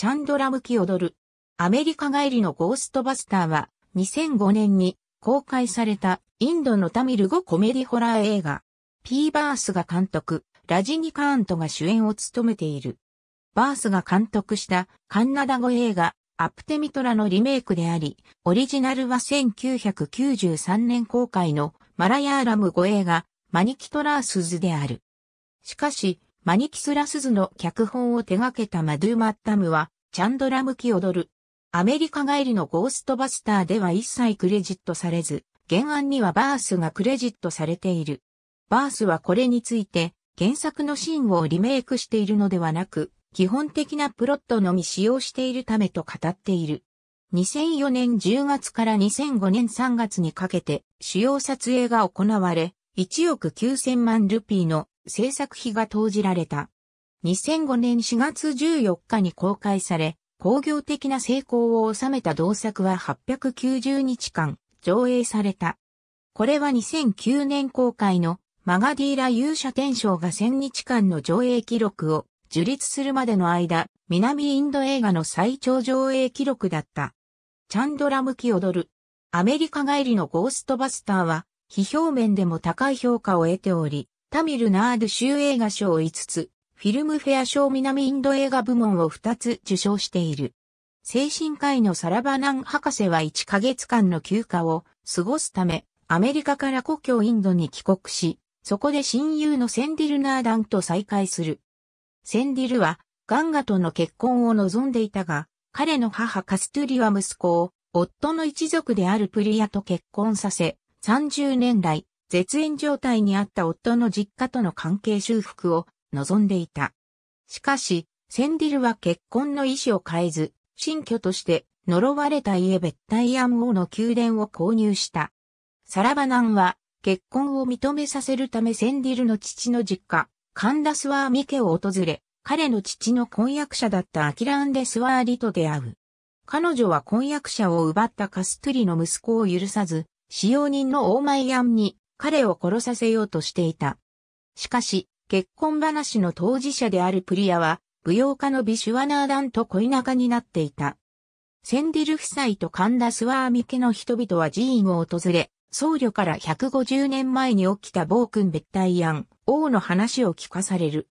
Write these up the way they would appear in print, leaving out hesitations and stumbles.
チャンドラ・ムキオドル。アメリカ帰りのゴーストバスターは2005年に公開されたインドのタミル語コメディホラー映画。P・バースが監督、ラジニカーントが主演を務めている。バースが監督したカンナダ語映画Apthamitraのリメイクであり、オリジナルは1993年公開のマラヤーラム語映画マニキトラースズである。しかし、マニキトラースズの脚本を手掛けたマドゥ・マッタムはチャンドラ・ムキオドル。アメリカ帰りのゴーストバスターでは一切クレジットされず、原案にはバースがクレジットされている。バースはこれについて原作のシーンをリメイクしているのではなく、基本的なプロットのみ使用しているためと語っている。2004年10月から2005年3月にかけて主要撮影が行われ、1億9000万ルピーの制作費が投じられた。2005年4月14日に公開され、興行的な成功を収めた同作は890日間上映された。これは2009年公開のマガディーラ勇者天翔が1000日間の上映記録を樹立するまでの間、南インド映画の最長上映記録だった。チャンドラ・ムキオドル。アメリカ帰りのゴーストバスターは、批評面でも高い評価を得ており、タミルナード州映画賞5つ。フィルムフェア賞南インド映画部門を2つ受賞している。精神科医のサラバナン博士は1ヶ月間の休暇を過ごすため、アメリカから故郷インドに帰国し、そこで親友のセンディル・ナーダンと再会する。センディルはガンガとの結婚を望んでいたが、彼の母カストゥリは息子を夫の一族であるプリヤと結婚させ、30年来、絶縁状態にあった夫の実家との関係修復を望んでいた。しかし、センディルは結婚の意思を変えず、新居として呪われた家ベッタイアン王の宮殿を購入した。サラバナンは結婚を認めさせるためセンディルの父の実家、カンダスワーミ家を訪れ、彼の父の婚約者だったアキランデスワーリと出会う。彼女は婚約者を奪ったカストゥリの息子を許さず、使用人のオーマイアンに彼を殺させようとしていた。しかし、結婚話の当事者であるプリヤは、舞踊家のビシュワナーダンと恋仲になっていた。センディル夫妻とカンダスワーミ家の人々は寺院を訪れ、僧侶から150年前に起きた暴君ベッタイアン王の話を聞かされる。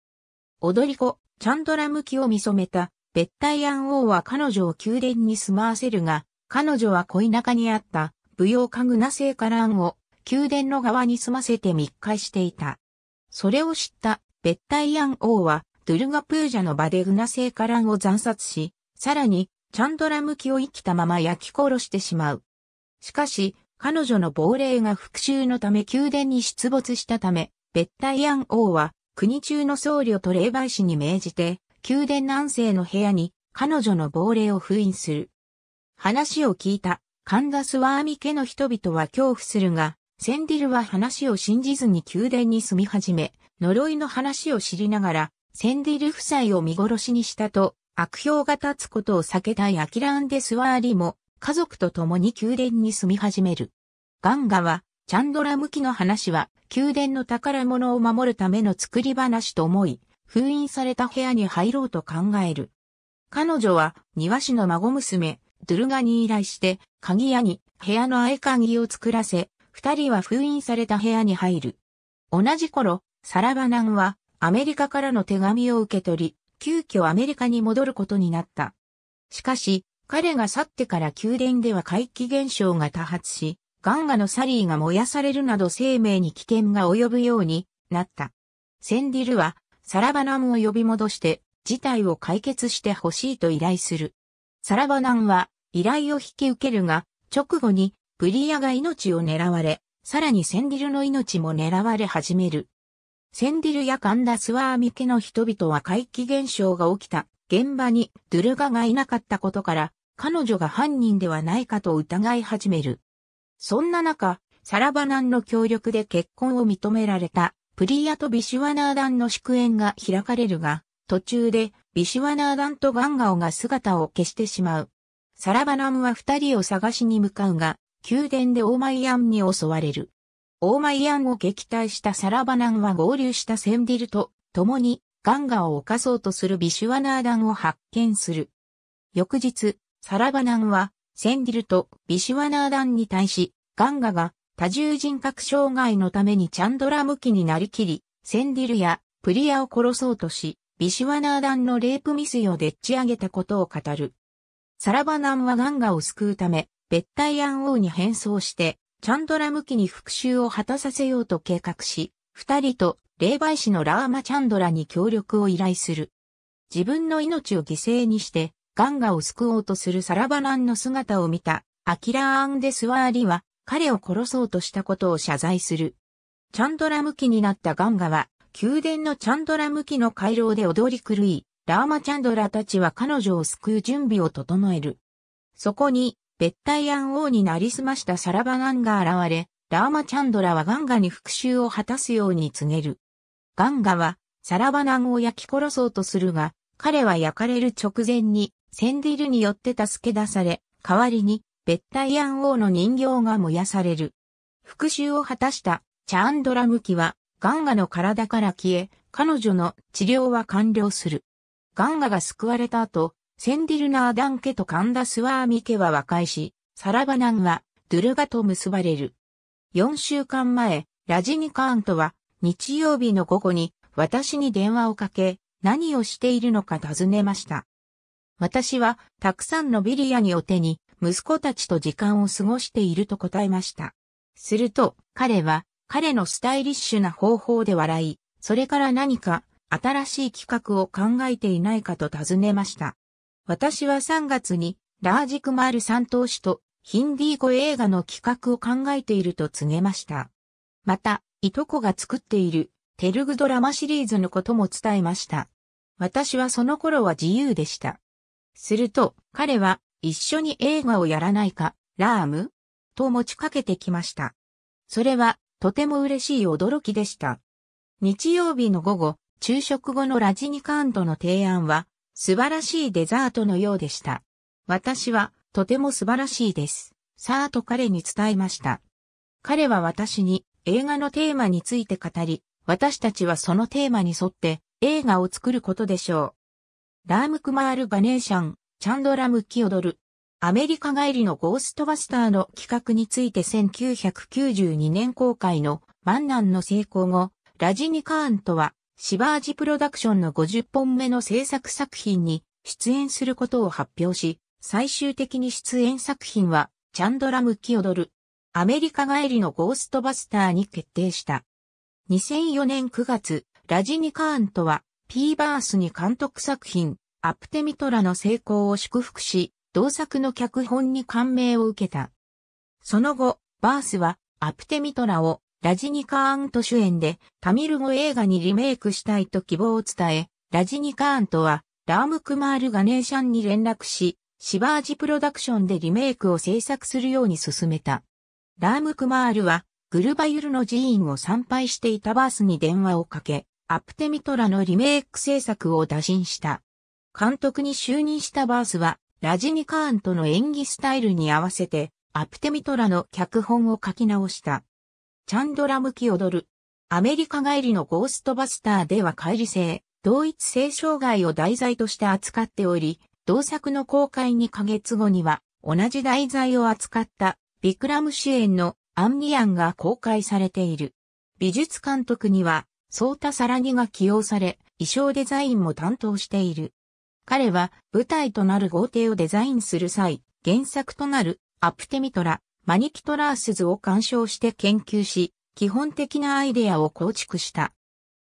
踊り子、チャンドラ・ムキを見初めた、ベッタイアン王は彼女を宮殿に住まわせるが、彼女は恋仲にあった舞踊家グナセーカランを宮殿の側に住ませて密会していた。それを知ったベッタイアン王はドゥルガプージャの場でグナセーカランを惨殺し、さらにチャンドラ・ムキを生きたまま焼き殺してしまう。しかし、彼女の亡霊が復讐のため宮殿に出没したため、ベッタイアン王は国中の僧侶と霊媒師に命じて、宮殿南西の部屋に彼女の亡霊を封印する。話を聞いたカンダスワーミ家の人々は恐怖するが、センディルは話を信じずに宮殿に住み始め、呪いの話を知りながら、センディル夫妻を見殺しにしたと、悪評が立つことを避けたいアキランデスワーリも、家族と共に宮殿に住み始める。ガンガは、チャンドラ・ムキの話は、宮殿の宝物を守るための作り話と思い、封印された部屋に入ろうと考える。彼女は、庭師の孫娘、ドゥルガに依頼して、鍵屋に部屋の合鍵を作らせ、二人は封印された部屋に入る。同じ頃、サラバナンはアメリカからの手紙を受け取り、急遽アメリカに戻ることになった。しかし、彼が去ってから宮殿では怪奇現象が多発し、ガンガのサリーが燃やされるなど生命に危険が及ぶようになった。センディルはサラバナンを呼び戻して事態を解決してほしいと依頼する。サラバナンは依頼を引き受けるが、直後にプリヤが命を狙われ、さらにセンディルの命も狙われ始める。センディルやカンダスワーミ家の人々は怪奇現象が起きた現場にドゥルガがいなかったことから、彼女が犯人ではないかと疑い始める。そんな中、サラバナンの協力で結婚を認められたプリヤとビシュワナーダンの祝宴が開かれるが、途中でビシュワナーダンとガンガオが姿を消してしまう。サラバナンは二人を探しに向かうが、宮殿でオーマイアンに襲われる。オーマイアンを撃退したサラバナンは合流したセンディルと共にガンガを犯そうとするビシュワナーダンを発見する。翌日、サラバナンは、センディルとビシュワナーダンに対し、ガンガが多重人格障害のためにチャンドラムキになりきり、センディルやプリヤを殺そうとし、ビシュワナーダンのレイプ未遂をでっち上げたことを語る。サラバナンはガンガを救うため、ベッタイアン王に変装して、チャンドラムキに復讐を果たさせようと計画し、二人と霊媒師のラーマチャンドラに協力を依頼する。自分の命を犠牲にして、ガンガを救おうとするサラバナンの姿を見た、アキラーン・デスワーリは、彼を殺そうとしたことを謝罪する。チャンドラムキになったガンガは、宮殿のチャンドラムキの回廊で踊り狂い、ラーマチャンドラたちは彼女を救う準備を整える。そこに、ベッタイアン王になりすましたサラバナンが現れ、ラーマチャンドラはガンガに復讐を果たすように告げる。ガンガは、サラバナンを焼き殺そうとするが、彼は焼かれる直前に、センディルによって助け出され、代わりに、ベッタイアン王の人形が燃やされる。復讐を果たした、チャンドラムキは、ガンガの体から消え、彼女の治療は完了する。ガンガが救われた後、センディルナーダン家とカンダスワーミ家は和解し、サラバナンはドゥルガと結ばれる。4週間前、ラジニカーンとは日曜日の午後に私に電話をかけ、何をしているのか尋ねました。私はたくさんのビリヤニを手に息子たちと時間を過ごしていると答えました。すると彼は彼のスタイリッシュな方法で笑い、それから何か新しい企画を考えていないかと尋ねました。私は3月にラージクマール三投手とヒンディー語映画の企画を考えていると告げました。また、いとこが作っているテルグドラマシリーズのことも伝えました。私はその頃は自由でした。すると、彼は一緒に映画をやらないか、ラームと持ちかけてきました。それはとても嬉しい驚きでした。日曜日の午後、昼食後のラジニカーンとの提案は、素晴らしいデザートのようでした。私はとても素晴らしいです。さあと彼に伝えました。彼は私に映画のテーマについて語り、私たちはそのテーマに沿って映画を作ることでしょう。ラーム・クマール・ガネーシャン、チャンドラ・ムキ踊る。アメリカ帰りのゴーストバスターの企画について1992年公開のマンナンの成功後、ラジニカーンとは、シバージプロダクションの50本目の制作作品に出演することを発表し、最終的に出演作品は、チャンドラ・ムキ踊る。アメリカ帰りのゴーストバスターに決定した。2004年9月、ラジニカーンとは、ピーバースに監督作品、Apthamitraの成功を祝福し、同作の脚本に感銘を受けた。その後、バースは、Apthamitraを、ラジニカーンと主演でタミル語映画にリメイクしたいと希望を伝え、ラジニカーンとはラームクマール・ガネーシャンに連絡し、シバージプロダクションでリメイクを制作するように勧めた。ラームクマールはグルバユルの寺院を参拝していたバースに電話をかけ、Apthamitraのリメイク制作を打診した。監督に就任したバースはラジニカーンとの演技スタイルに合わせてApthamitraの脚本を書き直した。チャンドラムキ踊る。アメリカ帰りのゴーストバスターでは乖離性、同一性障害を題材として扱っており、同作の公開2ヶ月後には、同じ題材を扱った、ビクラム主演のアンニアンが公開されている。美術監督には、ソータ・サラニが起用され、衣装デザインも担当している。彼は、舞台となる豪邸をデザインする際、原作となるApthamitraマニキトラースズを鑑賞して研究し、基本的なアイデアを構築した。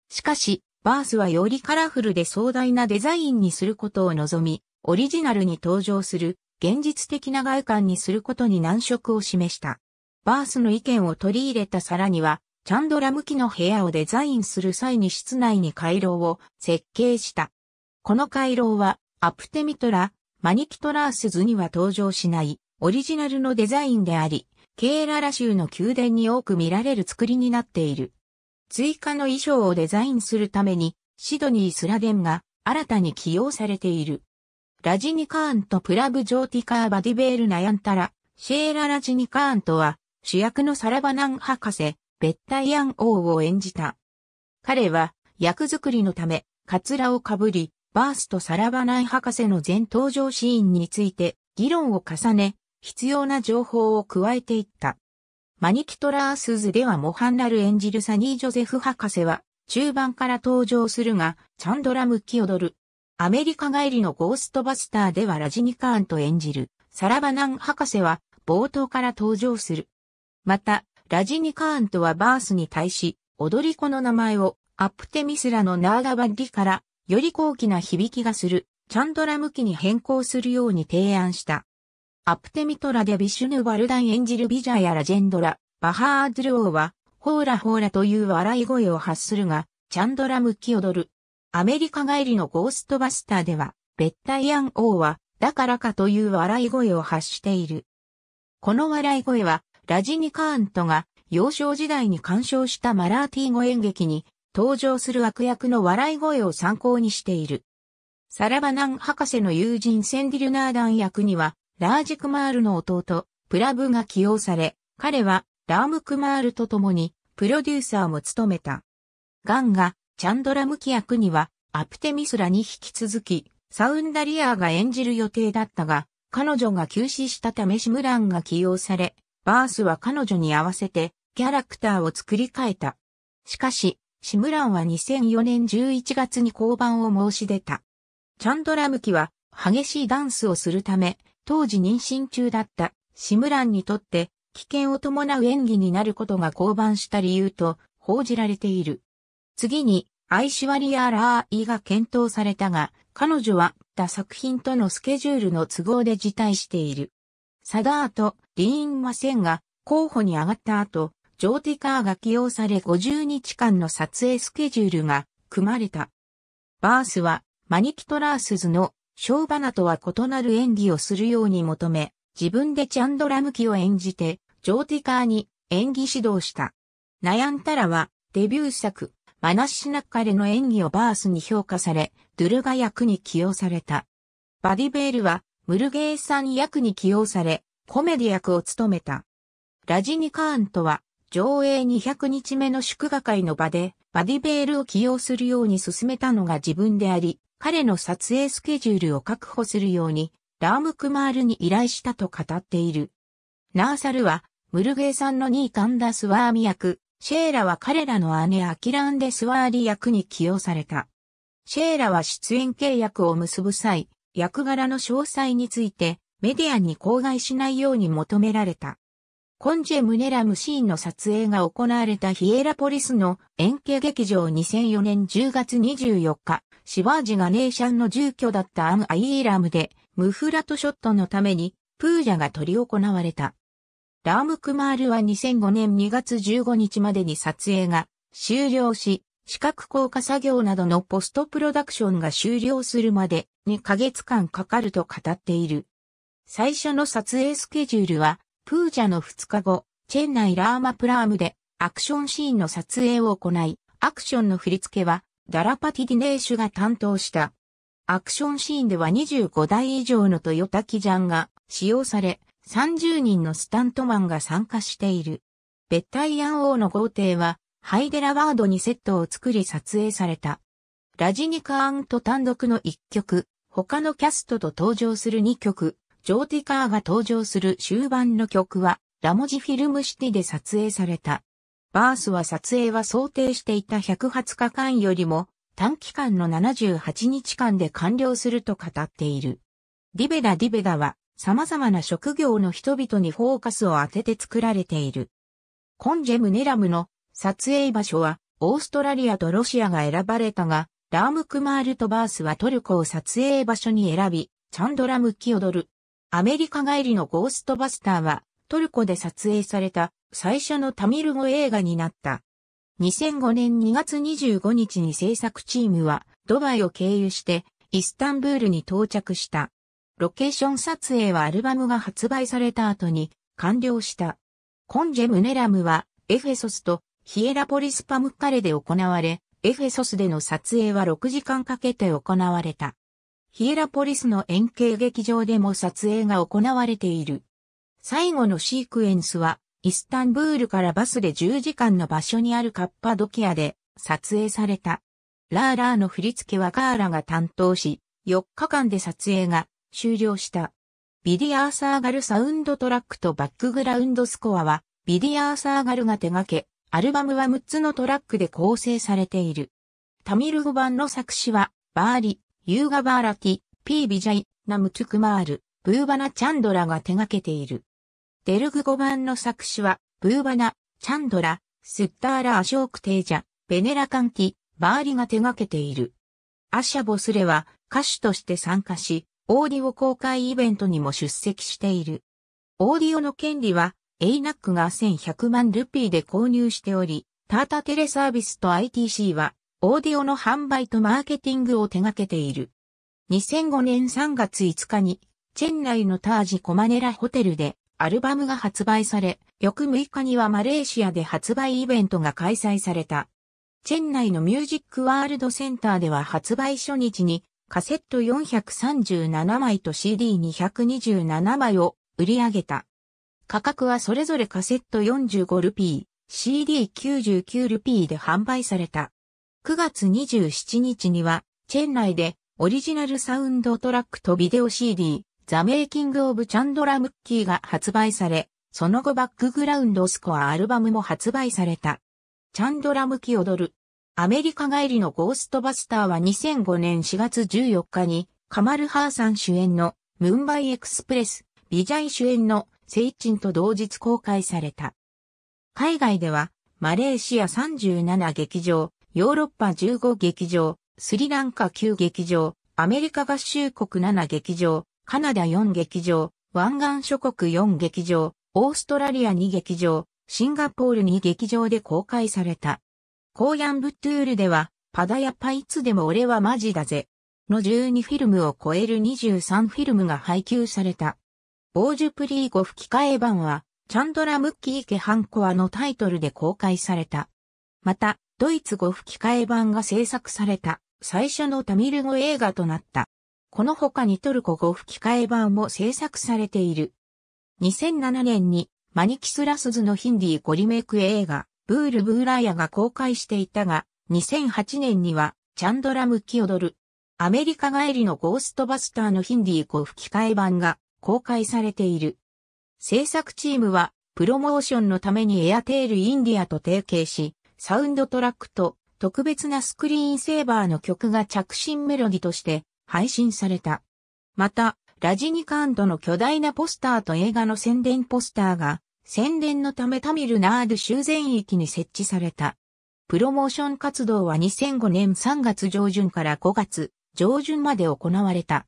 しかし、バースはよりカラフルで壮大なデザインにすることを望み、オリジナルに登場する現実的な外観にすることに難色を示した。バースの意見を取り入れたさらには、チャンドラムキの部屋をデザインする際に室内に回廊を設計した。この回廊は、Apthamitraマニキトラースズには登場しない。オリジナルのデザインであり、ケーララ州の宮殿に多く見られる作りになっている。追加の衣装をデザインするために、シドニー・スラデンが新たに起用されている。ラジニカーンとプラブ・ジョーティカー・バディベール・ナヤンタラ、シェーラ・ラジニカーンとは、主役のサラバナン博士、ベッタイアン王を演じた。彼は、役作りのため、カツラをかぶり、バースとさらばない博士の全登場シーンについて議論を重ね、必要な情報を加えていった。マニキトラースズではモハンラル演じるサニー・ジョゼフ博士は中盤から登場するが、チャンドラ・ムキオドル。アメリカ帰りのゴーストバスターではラジニカーンと演じるサラバナン博士は冒頭から登場する。また、ラジニカーンとはバースに対し、踊り子の名前をアプテミスラのナーガバッリからより高貴な響きがするチャンドラムキに変更するように提案した。アプテミトラでヴィシュヌ・ヴァルダン演じるビジャヤ・ラジェンドラ、バハードゥル王は、ホーラホーラという笑い声を発するが、チャンドラ・ムキオドル。アメリカ帰りのゴーストバスターでは、ベッタイアン王は、だからかという笑い声を発している。この笑い声は、ラジニカーントが、幼少時代に鑑賞したマラーティー語演劇に、登場する悪役の笑い声を参考にしている。サラバナン博士の友人センディルナーダン役には、ラージ・クマールの弟、プラブが起用され、彼はラーム・クマールと共にプロデューサーも務めた。ガンガ、チャンドラ・ムキ役にはアプテミスラに引き続き、サウンダリアーが演じる予定だったが、彼女が急死したためシムランが起用され、バースは彼女に合わせてキャラクターを作り変えた。しかし、シムランは2004年11月に降板を申し出た。チャンドラ・ムキは激しいダンスをするため、当時妊娠中だったシムランにとって危険を伴う演技になることが降板した理由と報じられている。次にアイシュワリア・ラーイが検討されたが、彼女は他作品とのスケジュールの都合で辞退している。サダーとリーン・マセンが候補に上がった後、ジョーティカーが起用され50日間の撮影スケジュールが組まれた。バースはマニキトラースズのショーバナとは異なる演技をするように求め、自分でチャンドラムキを演じて、ジョーティカーに演技指導した。ナヤンタラはデビュー作、マナッシナッカレの演技をバースに評価され、ドゥルガ役に起用された。バディベールはムルゲーさん役に起用され、コメディ役を務めた。ラジニカーンとは、上映200日目の祝賀会の場で、バディベールを起用するように勧めたのが自分であり、彼の撮影スケジュールを確保するように、ラーム・クマールに依頼したと語っている。ナーサルは、ムルゲーさんのニー・カンダスワーミ役、シェーラは彼らの姉アキランデスワーリ役に起用された。シェーラは出演契約を結ぶ際、役柄の詳細について、メディアに口外しないように求められた。コンジェムネラムシーンの撮影が行われたヒエラポリスの円形劇場2004年10月24日、シワージがネーシャンの住居だったアン・アイーラムで、ムフラトショットのために、プージャが執り行われた。ラーム・クマールは2005年2月15日までに撮影が終了し、視覚効果作業などのポストプロダクションが終了するまで2ヶ月間かかると語っている。最初の撮影スケジュールは、プージャの2日後、チェンナイ・ラーマプラームでアクションシーンの撮影を行い、アクションの振り付けは、ダラパティディネーシュが担当した。アクションシーンでは25台以上のトヨタキジャンが使用され、30人のスタントマンが参加している。ベッタイアン王の豪邸は、ハイデラワードにセットを作り撮影された。ラジニカーンと単独の1曲、他のキャストと登場する2曲、ジョーティカーが登場する終盤の曲は、ラモジフィルムシティで撮影された。バースは撮影は想定していた120日間よりも短期間の78日間で完了すると語っている。ディベダは様々な職業の人々にフォーカスを当てて作られている。コンジェムネラムの撮影場所はオーストラリアとロシアが選ばれたが、ラームクマールとバースはトルコを撮影場所に選び、チャンドラ・ムキオドル。アメリカ帰りのゴーストバスターはトルコで撮影された最初のタミル語映画になった。2005年2月25日に制作チームはドバイを経由してイスタンブールに到着した。ロケーション撮影はアルバムが発売された後に完了した。コンジェムネラムはエフェソスとヒエラポリスパムッカレで行われ、エフェソスでの撮影は6時間かけて行われた。ヒエラポリスの円形劇場でも撮影が行われている。最後のシークエンスは、イスタンブールからバスで10時間の場所にあるカッパドキアで撮影された。ラーラーの振り付けはカーラが担当し、4日間で撮影が終了した。ビディ・アーサーガルサウンドトラックとバックグラウンドスコアは、ビディ・アーサーガルが手掛け、アルバムは6つのトラックで構成されている。タミル語版の作詞は、バーリ、ユーガ・バーラティ、ピー・ビジャイ、ナム・トゥクマール、ブーバナ・チャンドラが手掛けている。テルグ語版の作詞は、ブーバナ、チャンドラ、スッターラ・アショーク・テージャ、ベネラ・カンティ、バーリが手掛けている。アシャ・ボスレは歌手として参加し、オーディオ公開イベントにも出席している。オーディオの権利は、ANAC が1100万ルピーで購入しており、タータテレサービスと ITC は、オーディオの販売とマーケティングを手掛けている。2005年3月5日に、チェンナイのタージ・コマネラホテルで、アルバムが発売され、翌6日にはマレーシアで発売イベントが開催された。チェンナイのミュージックワールドセンターでは発売初日にカセット437枚と CD227 枚を売り上げた。価格はそれぞれカセット45ルピー、CD99 ルピーで販売された。9月27日にはチェンナイでオリジナルサウンドトラックとビデオ CD、ザ・メイキング・オブ・チャンドラ・ムッキーが発売され、その後バックグラウンドスコアアルバムも発売された。チャンドラ・ムッキー踊る。アメリカ帰りのゴーストバスターは2005年4月14日にカマル・ハーサン主演のムンバイ・エクスプレス、ビジャイ主演のセイチンと同日公開された。海外ではマレーシア37劇場、ヨーロッパ15劇場、スリランカ9劇場、アメリカ合衆国7劇場、カナダ4劇場、湾岸諸国4劇場、オーストラリア2劇場、シンガポール2劇場で公開された。コーヤンブトゥールでは、パダヤパいつでも俺はマジだぜ。の12フィルムを超える23フィルムが配給された。オージュプリー語吹き替え版は、チャンドラ・ムッキー・ケハンコアのタイトルで公開された。また、ドイツ語吹き替え版が制作された、最初のタミル語映画となった。この他にトルコ語吹き替え版も制作されている。2007年にマニキス・ラスズのヒンディー語リメイク映画ブール・ブーラーヤが公開していたが、2008年にはチャンドラ・ムッキー踊る。アメリカ帰りのゴーストバスターのヒンディー語吹き替え版が公開されている。制作チームはプロモーションのためにエアテール・インディアと提携し、サウンドトラックと特別なスクリーンセーバーの曲が着信メロディとして、配信された。また、ラジニカンドの巨大なポスターと映画の宣伝ポスターが、宣伝のためタミルナード州全域に設置された。プロモーション活動は2005年3月上旬から5月上旬まで行われた。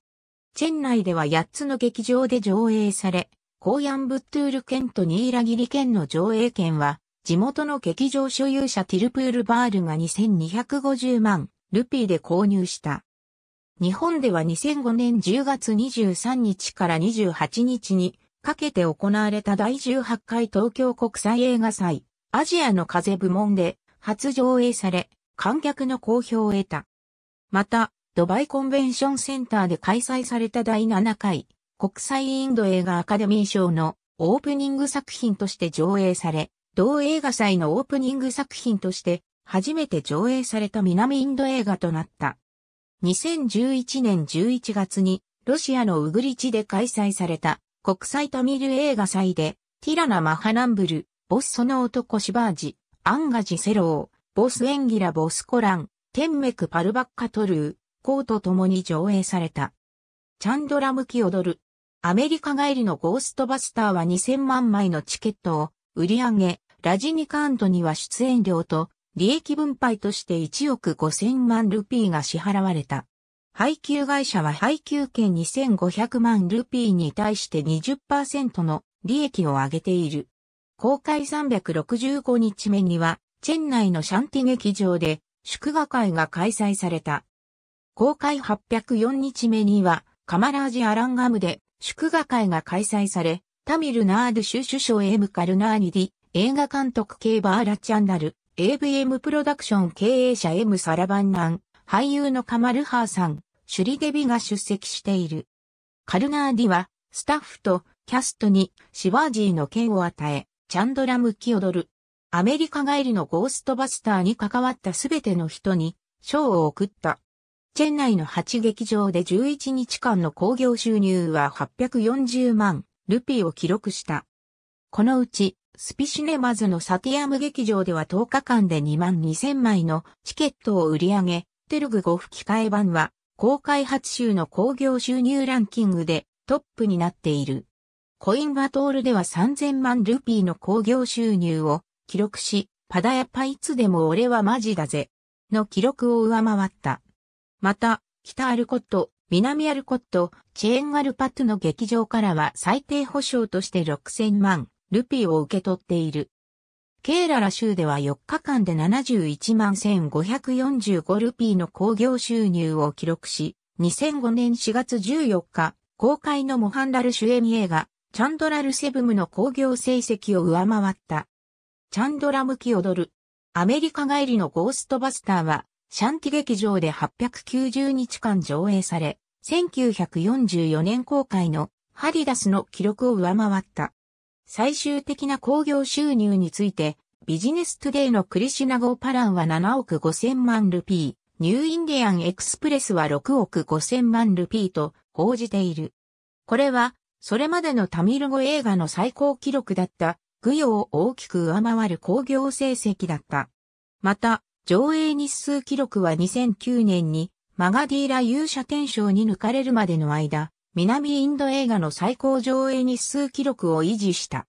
チェンナイでは8つの劇場で上映され、コーヤンブトゥール県とニーラギリ県の上映権は、地元の劇場所有者ティルプールバールが2250万ルピーで購入した。日本では2005年10月23日から28日にかけて行われた第18回東京国際映画祭アジアの風部門で初上映され観客の好評を得た。また、ドバイコンベンションセンターで開催された第7回国際インド映画アカデミー賞のオープニング作品として上映され、同映画祭のオープニング作品として初めて上映された南インド映画となった。2011年11月にロシアのウグリチで開催された国際タミル映画祭でティラナ・マハナンブル、ボスその男シバージ、アンガジセロー、ボスエンギラ・ボスコラン、テンメク・パルバッカトルー、コーと共に上映された。チャンドラ・ムキ踊る。アメリカ帰りのゴーストバスターは2000万枚のチケットを売り上げ、ラジニカントには出演料と、利益分配として1億5000万ルピーが支払われた。配給会社は配給権2500万ルピーに対して 20% の利益を上げている。公開365日目には、チェンナイのシャンティ劇場で祝賀会が開催された。公開804日目には、カマラージ・アランガムで祝賀会が開催され、タミル・ナード州首相 M・カルナーニディ、映画監督 K・バーラチャンダル、AVM プロダクション経営者 M サラバンナン、俳優のカマルハーさん、シュリデビが出席している。カルナーディは、スタッフとキャストにシワージーの剣を与え、チャンドラムキ踊る。アメリカ帰りのゴーストバスターに関わったすべての人に、賞を贈った。チェン内の8劇場で11日間の興行収入は840万ルピーを記録した。このうち、スピシネマズのサティアム劇場では10日間で2万2000枚のチケットを売り上げ、テルグ語吹き替え版は、公開初週の興行収入ランキングでトップになっている。コインバトールでは3000万ルピーの興行収入を記録し、パダヤパいつでも俺はマジだぜの記録を上回った。また、北アルコット、南アルコット、チェーンアルパットの劇場からは最低保証として6000万ルピーを受け取っている。ケーララ州では4日間で711,545ルピーの興行収入を記録し、2005年4月14日、公開のモハンラル主演映画、チャンドラル・セブムの興行成績を上回った。チャンドラ・ムキ踊る。アメリカ帰りのゴーストバスターは、シャンティ劇場で890日間上映され、1944年公開のハリダスの記録を上回った。最終的な興行収入について、ビジネストゥデイのクリシュナ・ゴーパランは7億5000万ルピー、ニューインディアン・エクスプレスは6億5000万ルピーと報じている。これは、それまでのタミル語映画の最高記録だった、グヨを大きく上回る興行成績だった。また、上映日数記録は2009年にマガディーラ勇者天章に抜かれるまでの間、南インド映画の最高上映日数記録を維持した。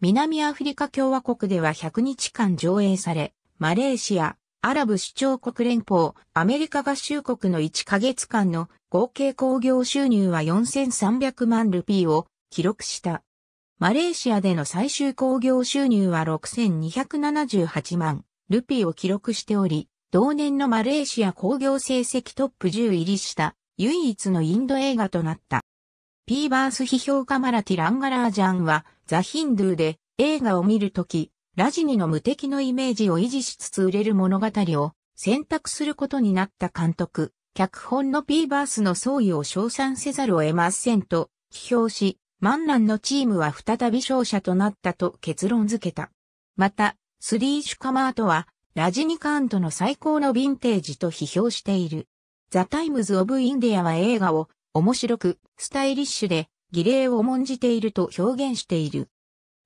南アフリカ共和国では100日間上映され、マレーシア、アラブ首長国連邦、アメリカ合衆国の1ヶ月間の合計興行収入は4300万ルピーを記録した。マレーシアでの最終興行収入は6278万ルピーを記録しており、同年のマレーシア興行成績トップ10入りした唯一のインド映画となった。P バース批評家マラティ・ランガラージャンはザ・ヒンドゥーで映画を見るとき、ラジニの無敵のイメージを維持しつつ売れる物語を選択することになった監督。脚本の P バースの創意を称賛せざるを得ませんと批評し、万難のチームは再び勝者となったと結論付けた。また、スリーシュカマートは、ラジニカントの最高のヴィンテージと批評している。ザ・タイムズ・オブ・インディアは映画を面白く、スタイリッシュで、儀礼を重んじていると表現している。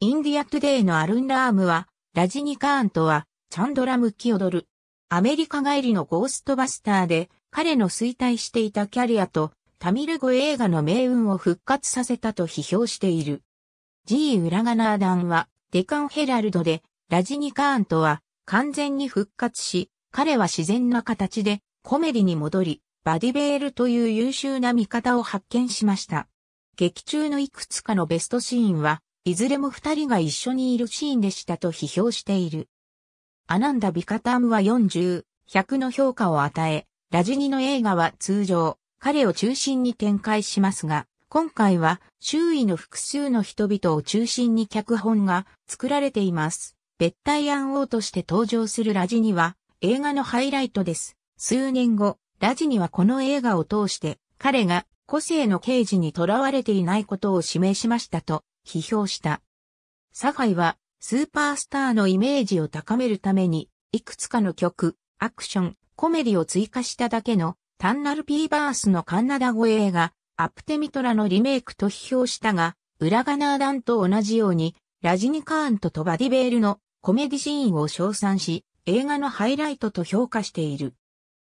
インディア・トゥデイのアルン・ラームは、ラジニカントは、チャンドラ・ムキ踊る。アメリカ帰りのゴーストバスターで、彼の衰退していたキャリアとタミル語映画の命運を復活させたと批評している。G・ウラガナーダンはデカンヘラルドでラジニカーントは完全に復活し、彼は自然な形でコメディに戻り、バディベールという優秀な味方を発見しました。劇中のいくつかのベストシーンはいずれも二人が一緒にいるシーンでしたと批評している。アナンダ・ビカタームは40/100の評価を与え、ラジニの映画は通常、彼を中心に展開しますが、今回は周囲の複数の人々を中心に脚本が作られています。別対暗王として登場するラジニは映画のハイライトです。数年後、ラジニはこの映画を通して彼が個性の刑事にとらわれていないことを示しましたと批評した。サファイはスーパースターのイメージを高めるためにいくつかの曲、アクション、コメディを追加しただけの単なる P バースのカンナダ語映画 Apthamitra のリメイクと批評したが、ウラガナーダンと同じようにラジニカーントとバディベールのコメディシーンを称賛し、映画のハイライトと評価している。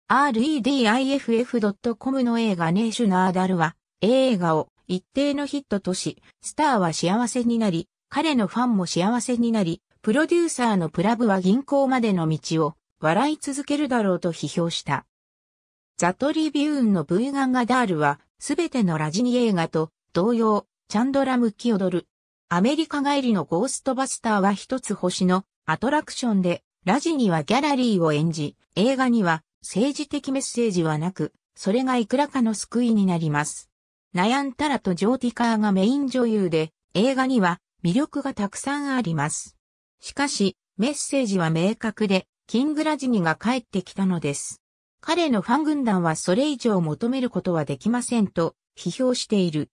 rediff.com の映画ネーシュナーダルは映画を一定のヒットとし、スターは幸せになり、彼のファンも幸せになり、プロデューサーのプラブは銀行までの道を笑い続けるだろうと批評した。ザ・トリビューンのブーガンガダールは、すべてのラジニ映画と同様、チャンドラ・ムキ踊る。アメリカ帰りのゴーストバスターは一つ星のアトラクションで、ラジニはギャラリーを演じ、映画には政治的メッセージはなく、それがいくらかの救いになります。ナヤンタラとジョーティカーがメイン女優で、映画には魅力がたくさんあります。しかし、メッセージは明確で、キングラジニが帰ってきたのです。彼のファン軍団はそれ以上求めることはできませんと批評している。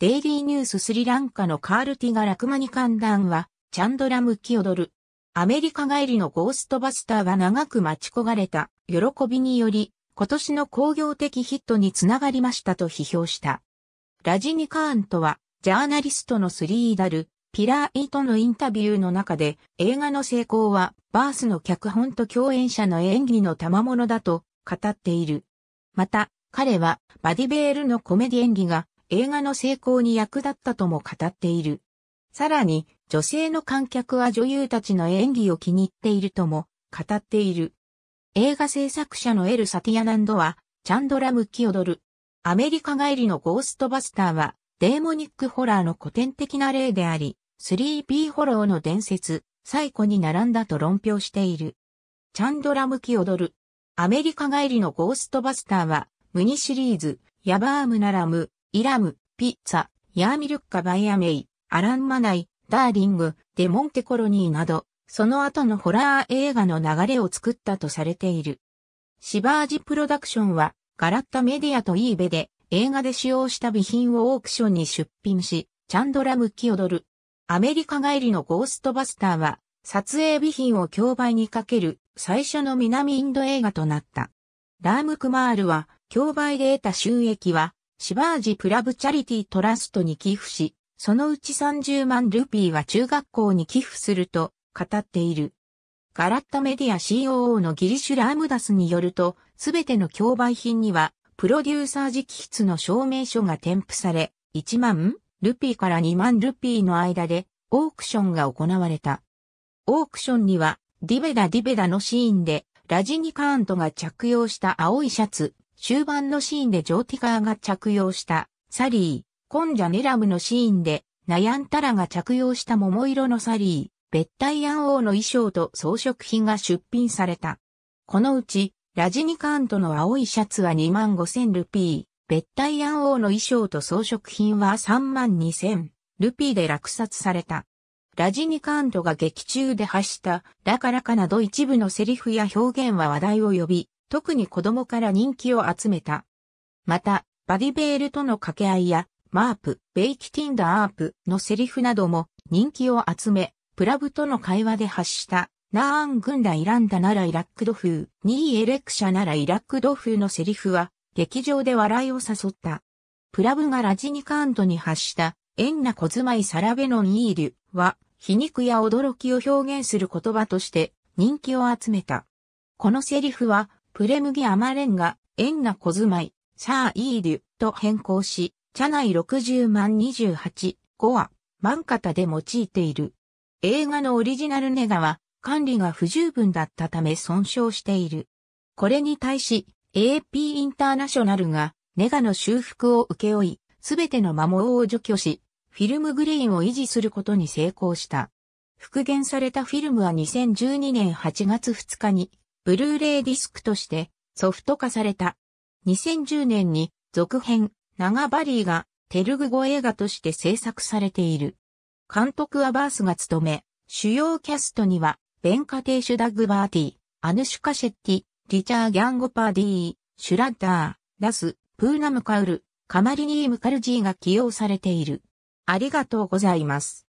デイリーニューススリランカのカールティガ・ラクマニカンダンはチャンドラ・ムキ踊る。アメリカ帰りのゴーストバスターは長く待ち焦がれた喜びにより今年の興行的ヒットにつながりましたと批評した。ラジニ・カーンとはジャーナリストのスリーダル、ピラーイとのインタビューの中で映画の成功はバースの脚本と共演者の演技の賜物だと語っている。また彼はバディ・ベールのコメディ演技が映画の成功に役立ったとも語っている。さらに女性の観客は女優たちの演技を気に入っているとも語っている。映画制作者のエル・サティアナンドはチャンドラ・ムッキオドル。アメリカ帰りのゴーストバスターはデーモニックホラーの古典的な例であり、3P ホローの伝説、最古に並んだと論評している。チャンドラ・ムキオドル。アメリカ帰りのゴーストバスターは、ムニシリーズ、ヤバームナラム、イラム、ピッツァ、ヤーミルッカ・バイアメイ、アラン・マナイ、ダーリング、デモンテコロニーなど、その後のホラー映画の流れを作ったとされている。シバージプロダクションは、ガラッタメディアとイーベで映画で使用した備品をオークションに出品し、チャンドラ・ムキオドル。アメリカ帰りのゴーストバスターは撮影備品を競売にかける最初の南インド映画となった。ラーム・クマールは競売で得た収益はシバージ・プラブチャリティ・トラストに寄付し、そのうち30万ルピーは中学校に寄付すると語っている。ガラッタメディア COO のギリシュ・ラームダスによると、すべての競売品にはプロデューサー直筆の証明書が添付され、1万ルピーから2万ルピーの間でオークションが行われた。オークションにはディベダのシーンでラジニ・カーントが着用した青いシャツ、終盤のシーンでジョーティカーが着用したサリー、コンジャネラムのシーンでナヤンタラが着用した桃色のサリー、ベッタイアン王の衣装と装飾品が出品された。このうちラジニ・カーントの青いシャツは2万5000ルピー。ベッタイアン王の衣装と装飾品は32000ルピーで落札された。ラジニ・カーントが劇中で発したラカラカなど一部のセリフや表現は話題を呼び、特に子供から人気を集めた。また、バディ・ベールとの掛け合いや、マープ、ベイキティンダープのセリフなども人気を集め、プラブとの会話で発した、ナーン軍団イランダならイラックド風、ニーエレクシャならイラックド風のセリフは、劇場で笑いを誘った。プラブがラジニ・カーントに発した、エンナ・コズマイ・サラベノン・イーリュは、皮肉や驚きを表現する言葉として人気を集めた。このセリフは、プレムギ・アマレンが、エンナ・コズマイ・サー・イーリュと変更し、チャナイ60万28、5は、マンカタで用いている。映画のオリジナルネガは、管理が不十分だったため損傷している。これに対し、AP インターナショナルがネガの修復を請け負い、すべての摩耗を除去し、フィルムグレインを維持することに成功した。復元されたフィルムは2012年8月2日に、ブルーレイディスクとしてソフト化された。2010年に続編、ナガバリーがテルグ語映画として制作されている。監督はバースが務め、主要キャストには、ベンカテーシュ・ダッグバーティ、アヌシュカ・シェッティ、リチャー・ギャンゴパーディー、シュラッダー、ラス、プーナムカウル、カマリニームカルジーが起用されている。ありがとうございます。